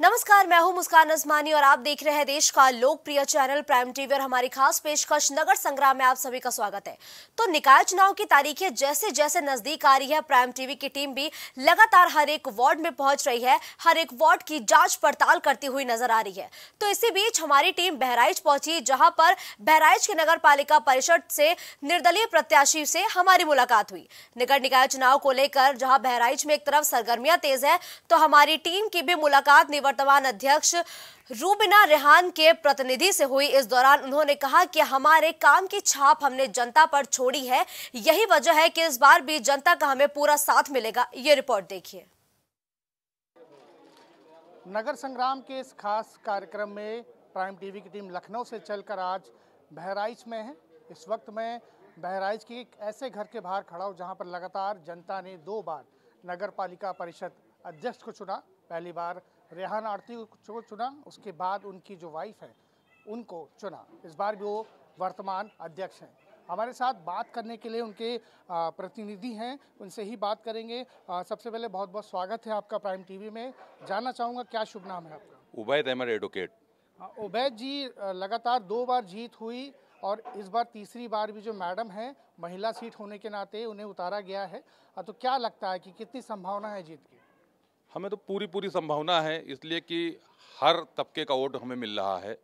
नमस्कार, मैं हूं मुस्कान नजमानी और आप देख रहे हैं देश का लोकप्रिय चैनल प्राइम टीवी और हमारी खास पेशकश नगर संग्राम में आप सभी का स्वागत है। तो निकाय चुनाव की तारीखें जैसे जैसे नजदीक आ रही है, प्राइम टीवी की टीम भी लगातार हर एक वार्ड में पहुंच रही है, हर एक वार्ड की जांच पड़ताल करती हुई नजर आ रही है। तो इसी बीच हमारी टीम बहराइच पहुंची, जहाँ पर बहराइच के नगर पालिका परिषद से निर्दलीय प्रत्याशी से हमारी मुलाकात हुई। नगर निकाय चुनाव को लेकर जहाँ बहराइच में एक तरफ सरगर्मियां तेज है, तो हमारी टीम की भी मुलाकात वर्तमान अध्यक्ष रूबीना रेहान के प्रतिनिधि से हुई। इस दौरान उन्होंने कहा कि हमारे काम की छाप हमने जनता पर छोड़ी है, यही वजह है कि इस बार भी जनता का हमें पूरा साथ मिलेगा। ये रिपोर्ट देखिए। नगर संग्राम के इस खास कार्यक्रम में प्राइम टीवी की टीम लखनऊ से चलकर आज बहराइच में है। इस वक्त मैं बहराइच के एक ऐसे घर के बाहर खड़ा हूँ जहाँ पर लगातार जनता ने दो बार नगर पालिका परिषद अध्यक्ष को चुना। पहली बार रेहान आरती को चुना, उसके बाद उनकी जो वाइफ है उनको चुना। इस बार भी वो वर्तमान अध्यक्ष हैं। हमारे साथ बात करने के लिए उनके प्रतिनिधि हैं, उनसे ही बात करेंगे। सबसे पहले बहुत बहुत स्वागत है आपका प्राइम टीवी में। जानना चाहूँगा क्या शुभ नाम है आपका? उबैद अहमद एडवोकेट। उबैद जी, लगातार दो बार जीत हुई और इस बार तीसरी बार भी जो मैडम हैं, महिला सीट होने के नाते उन्हें उतारा गया है। तो क्या लगता है कि कितनी संभावना है जीत की? हमें तो पूरी संभावना है, इसलिए कि हर तबके का वोट हमें मिल रहा है।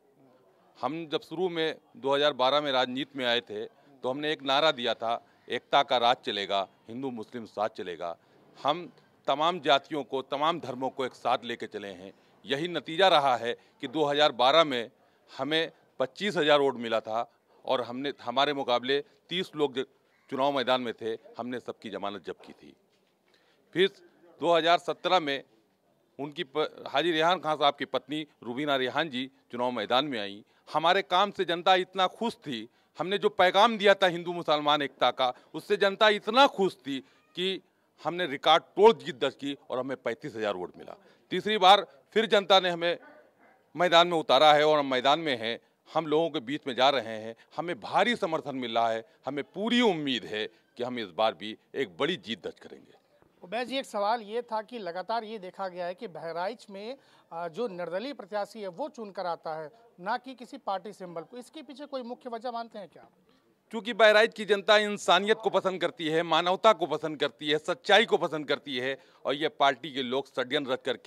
हम जब शुरू में 2012 में राजनीति में आए थे तो हमने एक नारा दिया था, एकता का राज चलेगा, हिंदू मुस्लिम साथ चलेगा। हम तमाम जातियों को, तमाम धर्मों को एक साथ लेके चले हैं। यही नतीजा रहा है कि 2012 में हमें 25,000 वोट मिला था और हमने, हमारे मुकाबले 30 लोग चुनाव मैदान में थे, हमने सबकी जमानत जब्त की थी। फिर 2017 में उनकी हाजी रेहान खान साहब की पत्नी रूबीना रेहान जी चुनाव मैदान में आई। हमारे काम से जनता इतना खुश थी, हमने जो पैगाम दिया था हिंदू मुसलमान एकता का, उससे जनता इतना खुश थी कि हमने रिकॉर्ड तोड़ जीत दर्ज की और हमें 35,000 वोट मिला। तीसरी बार फिर जनता ने हमें मैदान में उतारा है और हम मैदान में हैं, हम लोगों के बीच में जा रहे हैं। हमें भारी समर्थन मिल रहा है, हमें पूरी उम्मीद है कि हम इस बार भी एक बड़ी जीत दर्ज करेंगे। उबैद जी, एक सवाल ये था कि लगातार ये देखा गया है कि बहराइच में जो निर्दलीय प्रत्याशी है वो चुनकर आता है, ना कि किसी पार्टी सिंबल को। इसके पीछे कोई मुख्य वजह मानते हैं क्या? क्योंकि बहराइच की जनता इंसानियत को पसंद करती है, मानवता को पसंद करती है, सच्चाई को पसंद करती है और ये पार्टी के लोग षड्यंत्र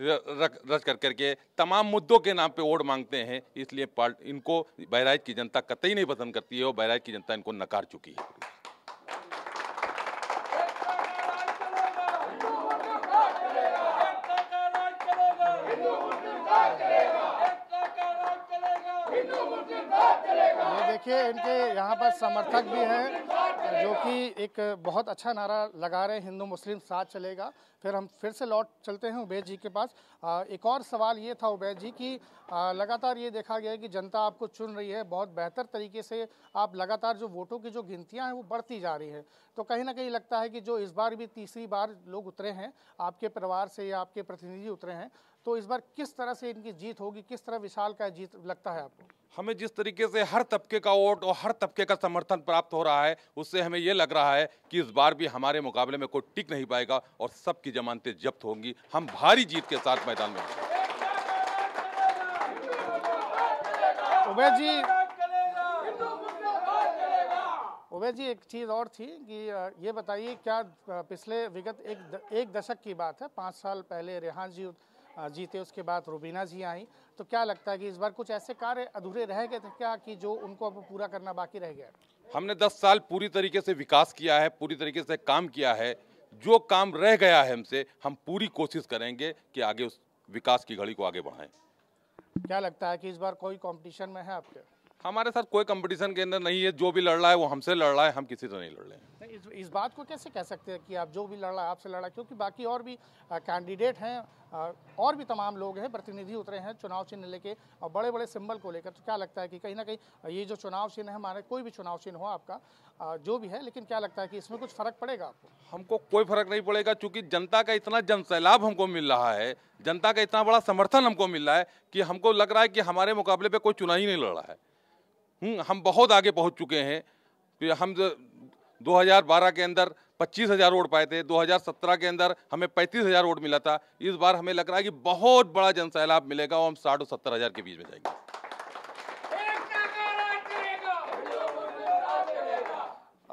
रच करके तमाम मुद्दों के नाम पे वोट मांगते हैं। इसलिए इनको बहराइच की जनता कतई नहीं पसंद करती है और बहराइच की जनता इनको नकार चुकी है। देखिए, इनके यहाँ पर समर्थक भी हैं जो कि एक बहुत अच्छा नारा लगा रहे हैं, हिंदू मुस्लिम साथ चलेगा। फिर हम फिर से लौट चलते हैं उबैद जी के पास। एक और सवाल ये था उबैद जी कि लगातार ये देखा गया है कि जनता आपको चुन रही है, बहुत बेहतर तरीके से आप लगातार जो वोटों की जो गिनतियाँ हैं वो बढ़ती जा रही हैं। तो कहीं ना कहीं लगता है कि जो इस बार भी तीसरी बार लोग उतरे हैं, आपके परिवार से या आपके प्रतिनिधि उतरे हैं, तो इस बार किस तरह से इनकी जीत होगी, किस तरह विशाल का जीत लगता है आपको? हमें जिस तरीके से हर तबके का वोट और हर तबके का समर्थन प्राप्त हो रहा है, उससे हमें ये लग रहा है कि इस बार भी हमारे मुकाबले में कोई टिक नहीं पाएगा और सबकी जमानतें जब्त होंगी। हम भारी जीत के साथ मैदान में हैं। उबैद जी, एक चीज़ और थी कि ये बताइए, क्या पिछले विगत एक दशक की बात है, 5 साल पहले रेहान जी जीते, उसके बाद रूबीना जी आई, तो क्या लगता है कि इस बार कुछ ऐसे कार्य अधूरे रह गए थे क्या कि जो उनको अब पूरा करना बाकी रह गया? हमने 10 साल पूरी तरीके से विकास किया है, पूरी तरीके से काम किया है। जो काम रह गया है हमसे, हम पूरी कोशिश करेंगे कि आगे उस विकास की घड़ी को आगे बढ़ाएं। क्या लगता है कि इस बार कोई कॉम्पिटिशन में है आपके? हमारे साथ कोई कंपटीशन के अंदर नहीं है, जो भी लड़ रहा है वो हमसे लड़ रहा है, हम किसी से नहीं लड़ रहे हैं। इस बात को कैसे कह सकते हैं कि आप जो भी लड़ रहा है आपसे लड़ रहा है, क्योंकि बाकी और भी कैंडिडेट हैं और भी तमाम लोग हैं, प्रतिनिधि उतरे हैं चुनाव चिन्ह लेके और बड़े बड़े सिंबल को लेकर। तो क्या लगता है कि कहीं ना कहीं ये जो चुनाव चिन्ह है, हमारे कोई भी चुनाव चिन्ह हो आपका जो भी है, लेकिन क्या लगता है कि इसमें कुछ फ़र्क पड़ेगा आपको? हमको कोई फ़र्क नहीं पड़ेगा, क्योंकि जनता का इतना जनसैलाब हमको मिल रहा है, जनता का इतना बड़ा समर्थन हमको मिल रहा है कि हमको लग रहा है कि हमारे मुकाबले पर कोई चुनाव ही नहीं लड़ रहा है। हम बहुत आगे पहुंच चुके हैं। हम 2012 के अंदर 25,000 वोट पाए थे, 2017 के अंदर हमें 35,000 वोट मिला था, इस बार हमें लग रहा है कि बहुत बड़ा जनसैलाब मिलेगा और हम 60 और 70,000 के बीच में जाएंगे।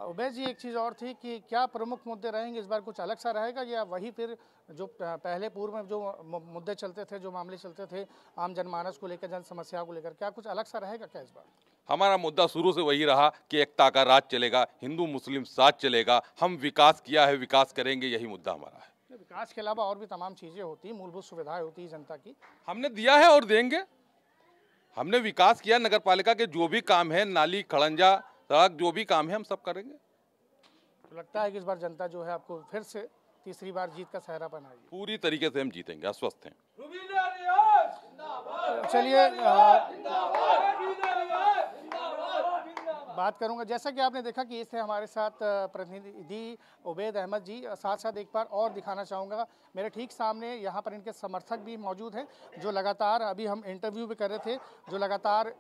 उबैद जी, एक चीज़ और थी कि क्या प्रमुख मुद्दे रहेंगे इस बार, कुछ अलग सा रहेगा या वही फिर जो पहले पूर्व में जो मुद्दे चलते थे, जो मामले चलते थे आम जनमानस को लेकर, जन समस्याओं को लेकर, क्या कुछ अलग सा रहेगा क्या इस बार? हमारा मुद्दा शुरू से वही रहा कि एकता का राज चलेगा, हिंदू मुस्लिम साथ चलेगा, हम विकास किया है विकास करेंगे, यही मुद्दा हमारा है। विकास के अलावा और भी तमाम चीज़ें होती, मूलभूत सुविधाएँ होती जनता की, हमने दिया है और देंगे। हमने विकास किया, नगर पालिका के जो भी काम है, नाली खड़ंजा तक जो भी काम है हम सब करेंगे। तो लगता है कि इस बार जनता जो है आपको फिर से तीसरी बार जीत का सहरा बनाएगी। पूरी तरीके से हम जीतेंगे, आश्वस्त हैं। चलिए बात करूंगा, जैसा कि आपने देखा कि इस थे हमारे साथ प्रतिनिधि उबैद अहमद जी। साथ साथ एक बार और दिखाना चाहूँगा, मेरे ठीक सामने यहाँ पर इनके समर्थक भी मौजूद हैं जो लगातार, अभी हम इंटरव्यू भी कर रहे थे, जो लगातार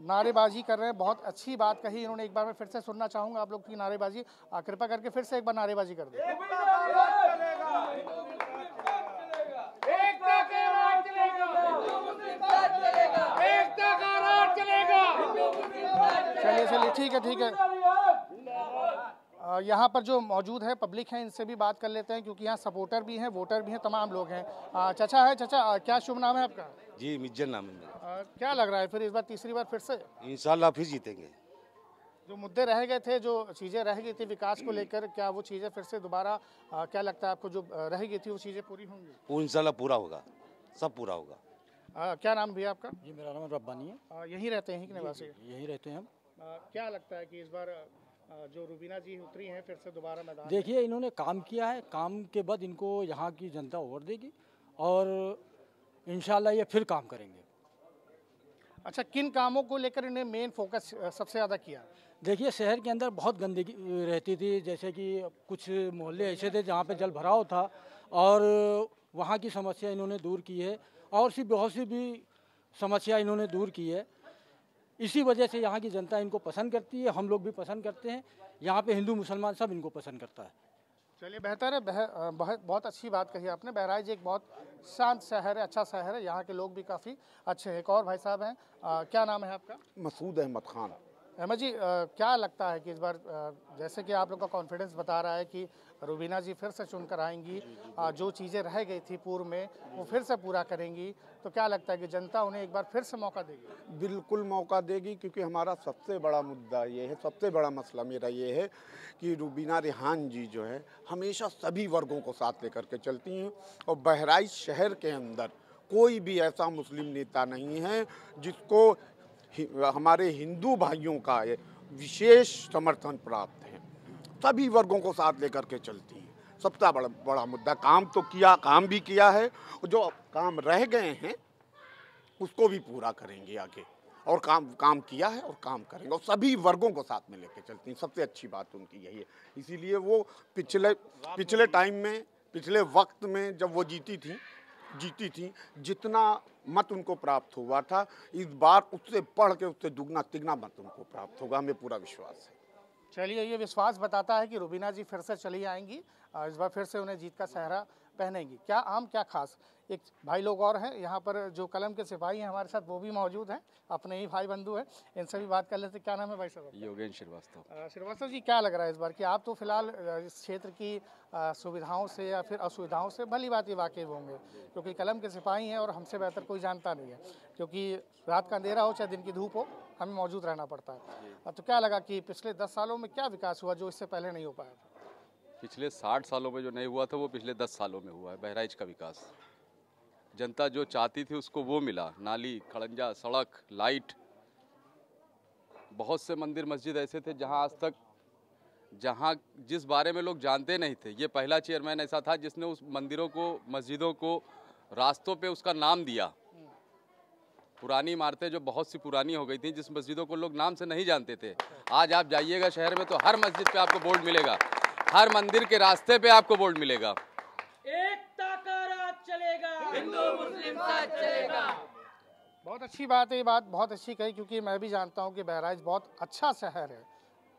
नारेबाजी कर रहे हैं। बहुत अच्छी बात कही इन्होंने, एक बार मैं फिर से सुनना चाहूँगा आप लोग की नारेबाजी, कृपया करके फिर से एक बार नारेबाजी कर दें। चलिए चलिए, ठीक है ठीक है। यहाँ पर जो मौजूद है पब्लिक है, इनसे भी बात कर लेते हैं क्योंकि यहाँ सपोर्टर भी हैं, वोटर भी हैं, तमाम लोग हैं। चाचा है, चाचा क्या शुभ नाम है आपका? जी मिज्जल नाम है। क्या लग रहा है फिर इस बार तीसरी बार फिर से? इंशाल्लाह फिर जीतेंगे। जो मुद्दे रह गए थे, जो चीज़ें रह गई थी विकास को लेकर, क्या वो चीज़ें फिर से दोबारा क्या लगता है आपको जो रह गई थी वो चीज़ें पूरी होंगी? इंशाल्लाह पूरा होगा, सब पूरा होगा। क्या नाम भैया आपका? जी मेरा नाम रब्बानी है। यहीं रहते हैं कि निवासी? यहीं रहते हैं हम। क्या लगता है कि इस बार जो रूबीना जी उतरी हैं फिर से दोबारा मैदान? देखिए इन्होंने काम किया है, काम के बाद इनको यहाँ की जनता वोट देगी और इंशाल्लाह ये फिर काम करेंगे। अच्छा, किन कामों को लेकर इन्हें मेन फोकस सबसे ज़्यादा किया? देखिए शहर के अंदर बहुत गंदगी रहती थी, जैसे कि कुछ मोहल्ले ऐसे थे जहाँ पे जल भराव था और वहाँ की समस्या इन्होंने दूर की है और सी बहुत सी भी समस्या इन्होंने दूर की है। इसी वजह से यहाँ की जनता इनको पसंद करती है, हम लोग भी पसंद करते हैं, यहाँ पे हिंदू मुसलमान सब इनको पसंद करता है। चलिए बेहतर है, बहुत अच्छी बात कही आपने। बहराइच एक बहुत शांत शहर है, अच्छा शहर है, यहाँ के लोग भी काफ़ी अच्छे हैं। एक और भाई साहब हैं, क्या नाम है आपका? मसूद अहमद खान। अहमद जी, क्या लगता है कि इस बार जैसे कि आप लोग का कॉन्फिडेंस बता रहा है कि रूबीना जी फिर से चुनकर आएंगी, जो चीज़ें रह गई थी पूर्व में वो फिर से पूरा करेंगी, तो क्या लगता है कि जनता उन्हें एक बार फिर से मौका देगी? बिल्कुल मौका देगी, क्योंकि हमारा सबसे बड़ा मुद्दा ये है, सबसे बड़ा मसला मेरा ये है कि रूबीना रेहान जी जो है हमेशा सभी वर्गों को साथ लेकर के चलती हैं और बहराइच शहर के अंदर कोई भी ऐसा मुस्लिम नेता नहीं है जिसको हमारे हिंदू भाइयों का विशेष समर्थन प्राप्त है। सभी वर्गों को साथ लेकर के चलती हैं, सबसे बड़ा मुद्दा। काम तो किया, काम भी किया है, जो काम रह गए हैं उसको भी पूरा करेंगे आगे, और काम किया है और काम करेंगे, और सभी वर्गों को साथ में लेकर चलती हैं। सबसे अच्छी बात उनकी यही है, इसीलिए वो पिछले टाइम में, पिछले वक्त में जब वो जीती थी जितना मत उनको प्राप्त हुआ था, इस बार उससे बढ़ के, उससे दुगना तिगना मत उनको प्राप्त होगा, हमें पूरा विश्वास है। चलिए, ये विश्वास बताता है कि रूबीना जी फिर से चली आएंगी, इस बार फिर से उन्हें जीत का सहरा पहनेंगी। क्या आम क्या खास। एक भाई लोग और हैं यहाँ पर जो कलम के सिपाही हैं हमारे साथ, वो भी मौजूद हैं, अपने ही भाई बंधु हैं, इनसे भी बात कर लेते। क्या नाम है भाई साहब? योगेश श्रीवास्तव। श्रीवास्तव जी, क्या लग रहा है इस बार कि आप तो फिलहाल इस क्षेत्र की सुविधाओं से या फिर असुविधाओं से भली बात ही वाकिफ होंगे, क्योंकि कलम के सिपाही हैं और हमसे बेहतर कोई जानता नहीं है, क्योंकि रात का अंधेरा हो चाहे दिन की धूप हो हमें मौजूद रहना पड़ता है। तो क्या लगा कि पिछले 10 सालों में क्या विकास हुआ जो इससे पहले नहीं हो पाया था? पिछले 60 सालों में जो नहीं हुआ था वो पिछले 10 सालों में हुआ है। बहराइच का विकास जनता जो चाहती थी उसको वो मिला, नाली खड़ंजा, सड़क, लाइट, बहुत से मंदिर मस्जिद ऐसे थे जहां आज तक, जहां जिस बारे में लोग जानते नहीं थे। ये पहला चेयरमैन ऐसा था जिसने उस मंदिरों को, मस्जिदों को, रास्तों पे उसका नाम दिया। पुरानी इमारतें जो बहुत सी पुरानी हो गई थी, जिस मस्जिदों को लोग नाम से नहीं जानते थे, आज आप जाइएगा शहर में तो हर मस्जिद पे आपको बोर्ड मिलेगा, हर मंदिर के रास्ते पे आपको बोर्ड मिलेगा, एकता का राज चलेगा, हिंदू मुस्लिम साथ चलेगा। बहुत अच्छी बात है, ये बात बहुत अच्छी कही, क्योंकि मैं भी जानता हूँ कि बहराइच बहुत अच्छा शहर है,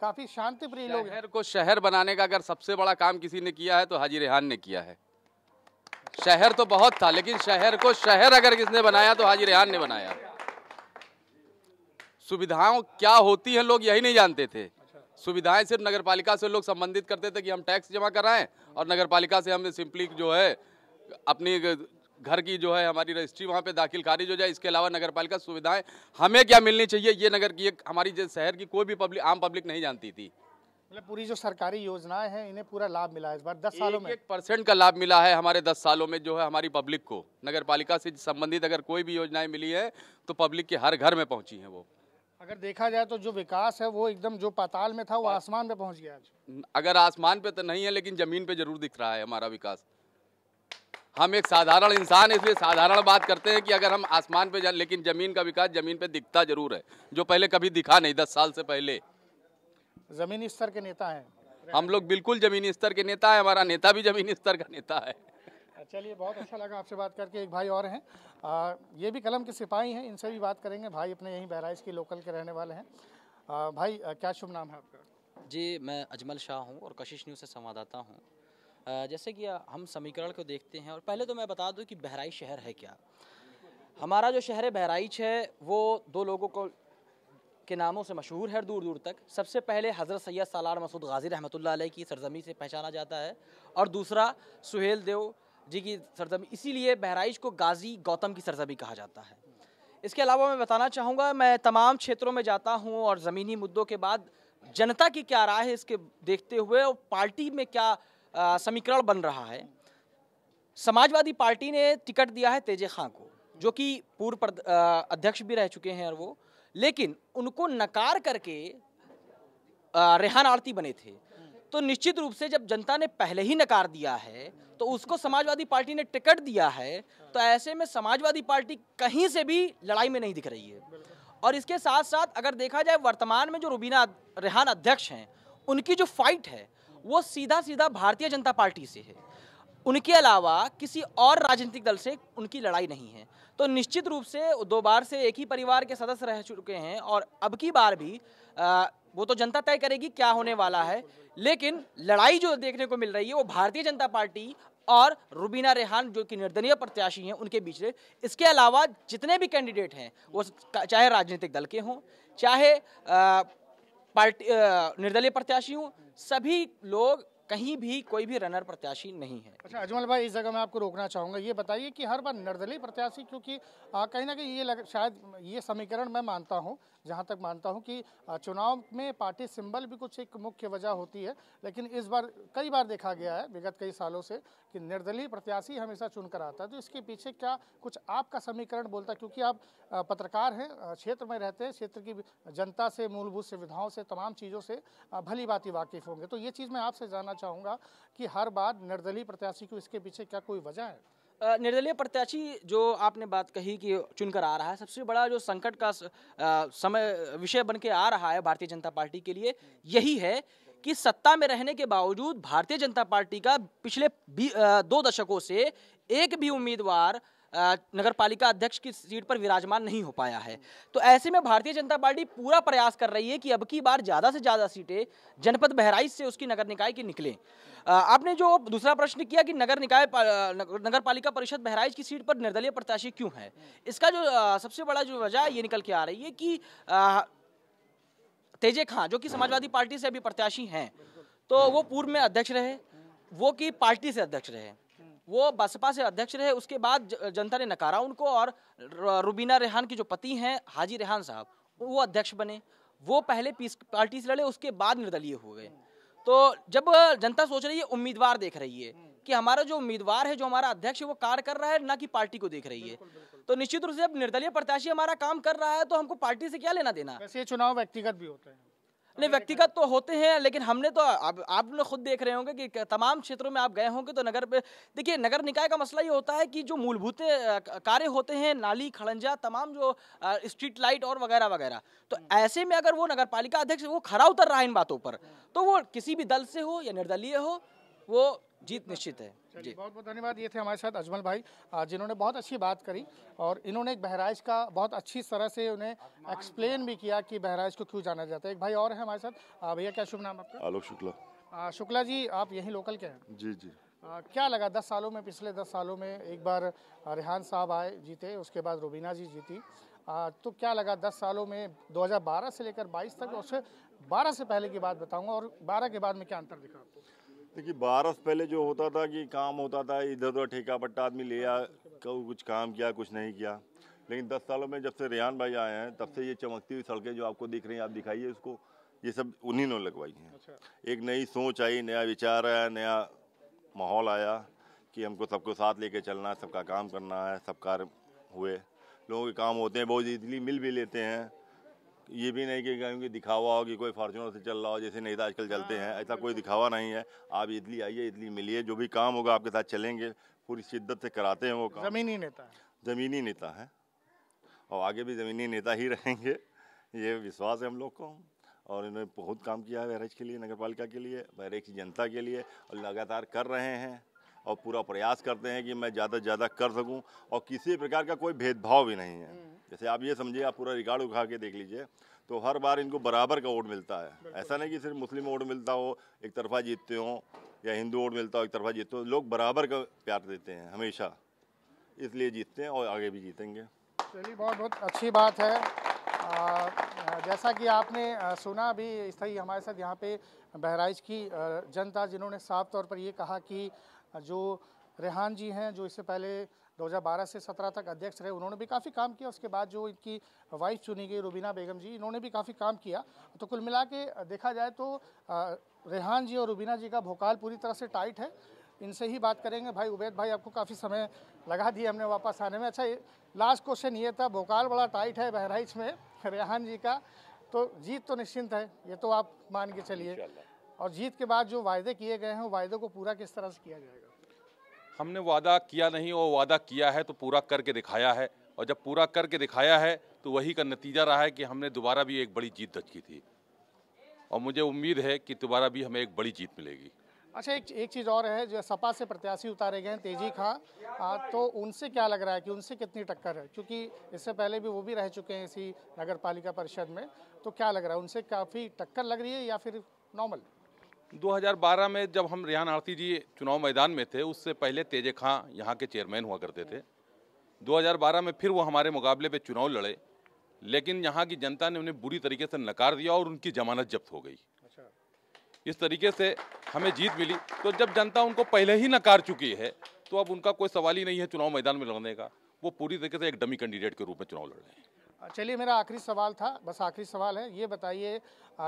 काफी शांति प्रिय लोग। शहर को शहर बनाने का अगर सबसे बड़ा काम किसी ने किया है तो हाजी रेहान ने किया है। शहर तो बहुत था लेकिन शहर को शहर अगर किसने बनाया तो हाजी रेहान ने बनाया। सुविधाओं क्या होती हैं लोग यही नहीं जानते थे। सुविधाएं सिर्फ नगरपालिका से लोग संबंधित करते थे कि हम टैक्स जमा कराएं और नगरपालिका से हमने सिंपली जो है अपनी घर की जो है हमारी रजिस्ट्री वहाँ पे दाखिल खारिज हो जाए। इसके अलावा नगरपालिका सुविधाएं हमें क्या मिलनी चाहिए ये नगर की हमारी शहर की कोई भी पब्लिक आम पब्लिक नहीं जानती थी। मतलब पूरी जो सरकारी योजनाएं हैं इन्हें पूरा लाभ मिला है। इस बार 10 सालों में 1% का लाभ मिला है हमारे 10 सालों में जो है हमारी पब्लिक को। नगरपालिका से संबंधित अगर कोई भी योजनाएं मिली है तो पब्लिक के हर घर में पहुँची है। वो अगर देखा जाए तो जो विकास है वो एकदम जो पाताल में था वो आसमान पे पहुंच गया। अगर आसमान पे तो नहीं है लेकिन जमीन पे जरूर दिख रहा है हमारा विकास। हम एक साधारण इंसान है इसलिए साधारण बात करते हैं कि अगर हम आसमान पे जाए लेकिन जमीन का विकास जमीन पे दिखता जरूर है जो पहले कभी दिखा नहीं। 10 साल से पहले जमीनी स्तर के नेता है हम लोग, बिल्कुल जमीनी स्तर के नेता है। हमारा नेता भी जमीनी स्तर का नेता है। चलिए बहुत अच्छा लगा आपसे बात करके। एक भाई और हैं ये भी कलम के सिपाही हैं, इनसे भी बात करेंगे। भाई अपने यहीं बहराइच के लोकल के रहने वाले हैं। भाई क्या शुभ नाम है आपका? जी मैं अजमल शाह हूँ और कशिश न्यूज़ से संवाददाता हूँ। जैसे कि हम समीकरण को देखते हैं और पहले तो मैं बता दूँ कि बहराइच शहर है क्या। हमारा जो शहर है बहराइच है वो 2 लोगों को के नामों से मशहूर है दूर दूर तक। सबसे पहले हज़रत सैयद सलार मसूद गाजी रहमतुल्लाह अलैह की सरजमी से पहचाना जाता है और दूसरा सुहेल देव जी की सरजमी। इसीलिए बहराइच को गाजी गौतम की सरजमी कहा जाता है। इसके अलावा मैं बताना चाहूँगा मैं तमाम क्षेत्रों में जाता हूँ और ज़मीनी मुद्दों के बाद जनता की क्या राय है इसके देखते हुए और पार्टी में क्या समीकरण बन रहा है। समाजवादी पार्टी ने टिकट दिया है तेजे खां को जो कि पूर्व अध्यक्ष भी रह चुके हैं और वो लेकिन उनको नकार करके रेहान आरती बने थे। तो निश्चित रूप से जब जनता ने पहले ही नकार दिया है तो उसको समाजवादी पार्टी ने टिकट दिया है तो ऐसे में समाजवादी पार्टी कहीं से भी लड़ाई में नहीं दिख रही है। और इसके साथ साथ अगर देखा जाए वर्तमान में जो रूबीना रेहान अध्यक्ष हैं उनकी जो फाइट है वो सीधा सीधा भारतीय जनता पार्टी से है। उनके अलावा किसी और राजनीतिक दल से उनकी लड़ाई नहीं है। तो निश्चित रूप से 2 बार से एक ही परिवार के सदस्य रह चुके हैं और अब की बार भी वो तो जनता तय करेगी क्या होने वाला है। लेकिन लड़ाई जो देखने को मिल रही है वो भारतीय जनता पार्टी और रूबीना रेहान जो कि निर्दलीय प्रत्याशी हैं उनके बीच में। इसके अलावा जितने भी कैंडिडेट हैं वो चाहे राजनीतिक दल के हों चाहे पार्टी निर्दलीय प्रत्याशी हों सभी लोग कहीं भी कोई भी रनर प्रत्याशी नहीं है। अच्छा अजमल भाई इस जगह मैं आपको रोकना चाहूँगा। ये बताइए कि हर बार निर्दलीय प्रत्याशी क्योंकि कहीं ना कहीं शायद ये समीकरण मैं मानता हूँ जहाँ तक मानता हूँ कि चुनाव में पार्टी सिंबल भी कुछ एक मुख्य वजह होती है। लेकिन इस बार कई बार देखा गया है विगत कई सालों से कि निर्दलीय प्रत्याशी हमेशा चुनकर आता है। तो इसके पीछे क्या कुछ आपका समीकरण बोलता है क्योंकि आप पत्रकार हैं, क्षेत्र में रहते हैं, क्षेत्र की जनता से मूलभूत सुविधाओं से तमाम चीज़ों से भली भांति वाकिफ होंगे। तो ये चीज़ मैं आपसे जानना चाहूँगा कि हर बार निर्दलीय प्रत्याशी को इसके पीछे क्या कोई वजह है? निर्दलीय प्रत्याशी जो आपने बात कही कि चुनकर आ रहा है सबसे बड़ा जो संकट का समय विषय बन के आ रहा है भारतीय जनता पार्टी के लिए यही है कि सत्ता में रहने के बावजूद भारतीय जनता पार्टी का पिछले 2 दशकों से एक भी उम्मीदवार नगरपालिका अध्यक्ष की सीट पर विराजमान नहीं हो पाया है। तो ऐसे में भारतीय जनता पार्टी पूरा प्रयास कर रही है कि अब की बार ज़्यादा से ज़्यादा सीटें जनपद बहराइच से उसकी नगर निकाय की निकलें। आपने जो दूसरा प्रश्न किया कि नगरपालिका परिषद बहराइच की सीट पर निर्दलीय प्रत्याशी क्यों है, इसका जो सबसे बड़ा जो वजह ये निकल के आ रही है कि तेजे खां जो कि समाजवादी पार्टी से अभी प्रत्याशी हैं तो वो पूर्व में अध्यक्ष रहे, वो कि पार्टी से अध्यक्ष रहे, वो बसपा से अध्यक्ष रहे। उसके बाद जनता ने नकारा उनको और रूबीना रेहान की जो पति हैं हाजी रेहान साहब वो अध्यक्ष बने। वो पहले पार्टी से लड़े उसके बाद निर्दलीय हो गए। तो जब जनता सोच रही है उम्मीदवार देख रही है कि हमारा जो उम्मीदवार है जो हमारा अध्यक्ष है वो कार्य कर रहा है ना कि पार्टी को देख रही है। तो निश्चित रूप से अब निर्दलीय प्रत्याशी हमारा काम कर रहा है तो हमको पार्टी से क्या लेना देना। वैसे चुनाव व्यक्तिगत भी होते हैं? नहीं, व्यक्तिगत तो होते हैं लेकिन हमने तो आप लोग खुद देख रहे होंगे कि तमाम क्षेत्रों में आप गए होंगे तो नगर पे देखिए नगर निकाय का मसला ये होता है कि जो मूलभूत कार्य होते हैं नाली खड़ंजा तमाम जो स्ट्रीट लाइट और वगैरह वगैरह तो ऐसे में अगर वो नगरपालिका अध्यक्ष वो खरा उतर रहा है इन बातों पर तो वो किसी भी दल से हो या निर्दलीय हो वो जीत निश्चित है। चलिए, बहुत बहुत धन्यवाद। ये थे हमारे साथ अजमल भाई, जिन्होंने बहुत अच्छी बात करी और इन्होंने बहराइच का बहुत अच्छी तरह से उन्हें एक्सप्लेन भी किया कि बहराइच को क्यों जाना जाता है। एक भाई और है हमारे साथ, भैया क्या शुभ नाम आपका? आलोक शुक्ला। शुक्ला जी, आप यहीं लोकल के हैं? जी जी। क्या लगा 10 सालों में, पिछले 10 सालों में एक बार रेहान साहब आए जीते, उसके बाद रूबीना जी जीती, तो क्या लगा 10 सालों में 2012 से लेकर 22 तक, और 12 से पहले की बात बताऊंगा और 12 के बाद में क्या अंतर दिखा आपको? देखिए 12 से पहले जो होता था कि काम होता था इधर उधर, ठेका पट्टा आदमी लिया, कुछ काम किया कुछ नहीं किया, लेकिन 10 सालों में जब से रेहान भाई आए हैं तब से ये चमकती हुई सड़कें जो आपको दिख रही हैं, आप दिखाइए उसको, ये सब उन्हीं ने लगवाई हैं। एक नई सोच आई, नया विचार आया, नया माहौल आया कि हमको सबको साथ लेके चलना है, सबका काम करना है, सब कार्य हुए, लोगों के काम होते हैं, बहुत इजीली मिल भी लेते हैं। ये भी नहीं कि क्योंकि दिखावा हो कि कोई फॉर्चुनर से चल रहा हो, जैसे नहीं तो आजकल चलते हैं, ऐसा कोई दिखावा नहीं है। आप इजली आइए, इजली मिलिए, जो भी काम होगा आपके साथ चलेंगे, पूरी शिद्दत से कराते हैं वो काम। ज़मीनी नेता, ज़मीनी नेता है और आगे भी ज़मीनी नेता ही रहेंगे, ये विश्वास है हम लोग को। और इन्होंने बहुत काम किया है बहराइच के लिए, नगरपालिका के लिए, बहराइच की जनता के लिए, और लगातार कर रहे हैं और पूरा प्रयास करते हैं कि मैं ज़्यादा से ज़्यादा कर सकूं, और किसी प्रकार का कोई भेदभाव भी नहीं है। जैसे आप ये समझिए, आप पूरा रिकॉर्ड उठा के देख लीजिए तो हर बार इनको बराबर का वोट मिलता है। ऐसा नहीं कि सिर्फ मुस्लिम वोट मिलता हो एक तरफा जीतते हों, या हिंदू वोट मिलता हो एक तरफा जीतते हो, लोग बराबर का प्यार देते हैं हमेशा, इसलिए जीतते हैं और आगे भी जीतेंगे। चलिए, बहुत बहुत अच्छी बात है। जैसा कि आपने सुना भी, इस तरह हमारे साथ यहाँ पे बहराइच की जनता, जिन्होंने साफ तौर पर ये कहा कि जो रेहान जी हैं, जो इससे पहले 2012 से 17 तक अध्यक्ष रहे, उन्होंने भी काफ़ी काम किया, उसके बाद जो इनकी वाइफ चुनी गई रूबीना बेगम जी, इन्होंने भी काफ़ी काम किया। तो कुल मिला के देखा जाए तो रेहान जी और रूबीना जी का भोकाल पूरी तरह से टाइट है। इनसे ही बात करेंगे। भाई उबैद भाई, आपको काफ़ी समय लगा दिया हमने वापस आने में। अच्छा, लास्ट क्वेश्चन ये था, भोकाल बड़ा टाइट है बहराइच में रेहान जी का, तो जीत तो निश्चिंत है, ये तो आप मान के चलिए, और जीत के बाद जो वायदे किए गए हैं वो वायदों को पूरा किस तरह से किया जाएगा? हमने वादा किया नहीं, और वादा किया है तो पूरा करके दिखाया है, और जब पूरा करके दिखाया है तो वही का नतीजा रहा है कि हमने दोबारा भी एक बड़ी जीत दर्ज की थी, और मुझे उम्मीद है कि दोबारा भी हमें एक बड़ी जीत मिलेगी। अच्छा, एक चीज़ और है, जो सपा से प्रत्याशी उतारे गए हैं तेजे खां, तो उनसे क्या लग रहा है कि उनसे कितनी टक्कर है, क्योंकि इससे पहले भी वो भी रह चुके हैं इसी नगर पालिका परिषद में, तो क्या लग रहा है उनसे काफ़ी टक्कर लग रही है या फिर नॉर्मल? 2012 में जब हम रेहान आरती जी चुनाव मैदान में थे, उससे पहले तेजे खां यहाँ के चेयरमैन हुआ करते थे। 2012 में फिर वो हमारे मुकाबले पर चुनाव लड़े, लेकिन यहाँ की जनता ने उन्हें बुरी तरीके से नकार दिया और उनकी जमानत जब्त हो गई। इस तरीके से हमें जीत मिली। तो जब जनता उनको पहले ही नकार चुकी है तो अब उनका कोई सवाल ही नहीं है चुनाव मैदान में लड़ने का, वो पूरी तरीके से एक डमी कैंडिडेट के रूप में चुनाव लड़ रहे हैं। चलिए, मेरा आखिरी सवाल था, बस आखिरी सवाल है, ये बताइए,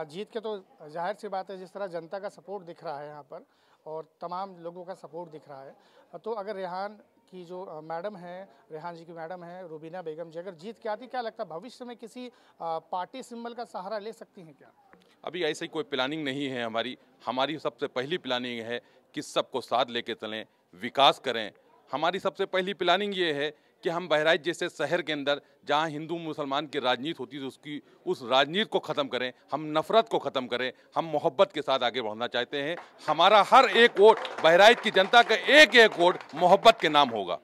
जीत के तो जाहिर सी बात है जिस तरह जनता का सपोर्ट दिख रहा है यहाँ पर और तमाम लोगों का सपोर्ट दिख रहा है, तो अगर रेहान की जो मैडम हैं, रेहान जी की मैडम हैं रूबीना बेगम जी, अगर जीत के आती, क्या लगता है भविष्य में किसी पार्टी सिंबल का सहारा ले सकती हैं क्या? अभी ऐसी कोई प्लानिंग नहीं है हमारी। हमारी सबसे पहली प्लानिंग है कि सबको साथ लेके चलें, विकास करें। हमारी सबसे पहली प्लानिंग ये है कि हम बहराइच जैसे शहर के अंदर जहां हिंदू मुसलमान की राजनीति होती है, उसकी उस राजनीति को ख़त्म करें, हम नफरत को ख़त्म करें, हम मोहब्बत के साथ आगे बढ़ना चाहते हैं। हमारा हर एक वोट, बहराइच की जनता का एक एक वोट मोहब्बत के नाम होगा।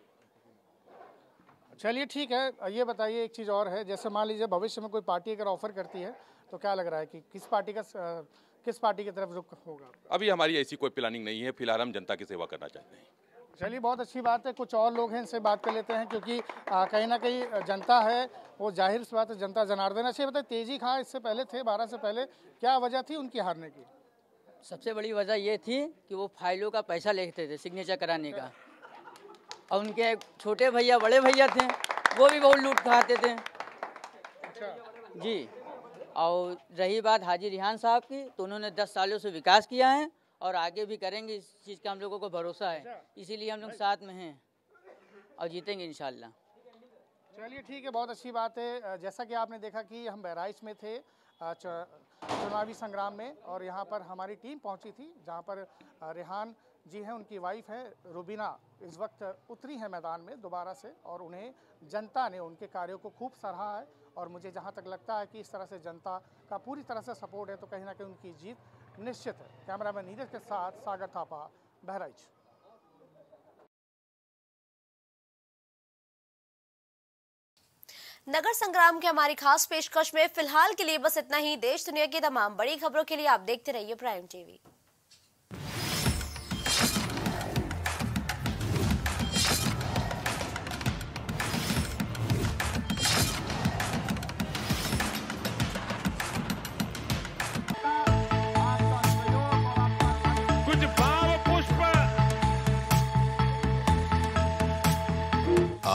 चलिए ठीक है, ये बताइए, एक चीज़ और है, जैसे मान लीजिए भविष्य में कोई पार्टी अगर ऑफर करती है तो क्या लग रहा है कि किस पार्टी की तरफ रुख होगा? अभी हमारी ऐसी कोई प्लानिंग नहीं है, फिलहाल हम जनता की सेवा करना चाहते हैं। चलिए, बहुत अच्छी बात है। कुछ और लोग हैं, इनसे बात कर लेते हैं, क्योंकि कहीं ना कहीं जनता है, वो जाहिर सी बात है जनता जनार्दन। अच्छे बताइए, तेजी खां इससे पहले थे 12 से पहले, क्या वजह थी उनकी हारने की? सबसे बड़ी वजह ये थी कि वो फाइलों का पैसा लेते थे सिग्नेचर कराने का, और उनके छोटे भैया बड़े भैया थे, वो भी बहुत लूट खाते थे। अच्छा जी। और रही बात हाजी रेहान साहब की, तो उन्होंने 10 सालों से विकास किया है और आगे भी करेंगे, इस चीज़ का हम लोगों को भरोसा है, इसीलिए हम लोग साथ में हैं और जीतेंगे इंशाल्लाह। चलिए ठीक है, बहुत अच्छी बात है। जैसा कि आपने देखा कि हम बहराइच में थे चुनावी संग्राम में, और यहाँ पर हमारी टीम पहुँची थी, जहाँ पर रेहान जी हैं, उनकी वाइफ है रूबीना, इस वक्त उतरी हैं मैदान में दोबारा से, और उन्हें जनता ने उनके कार्यों को खूब सराहा है, और मुझे जहाँ तक लगता है कि इस तरह से जनता का पूरी तरह से सपोर्ट है, तो कहीं ना कहीं उनकी जीत निश्चित है। कैमरामैन नीरज के साथ सागर थापा, बहराइच। नगर संग्राम के हमारी खास पेशकश में फिलहाल के लिए बस इतना ही। देश दुनिया की तमाम बड़ी खबरों के लिए आप देखते रहिए प्राइम टीवी।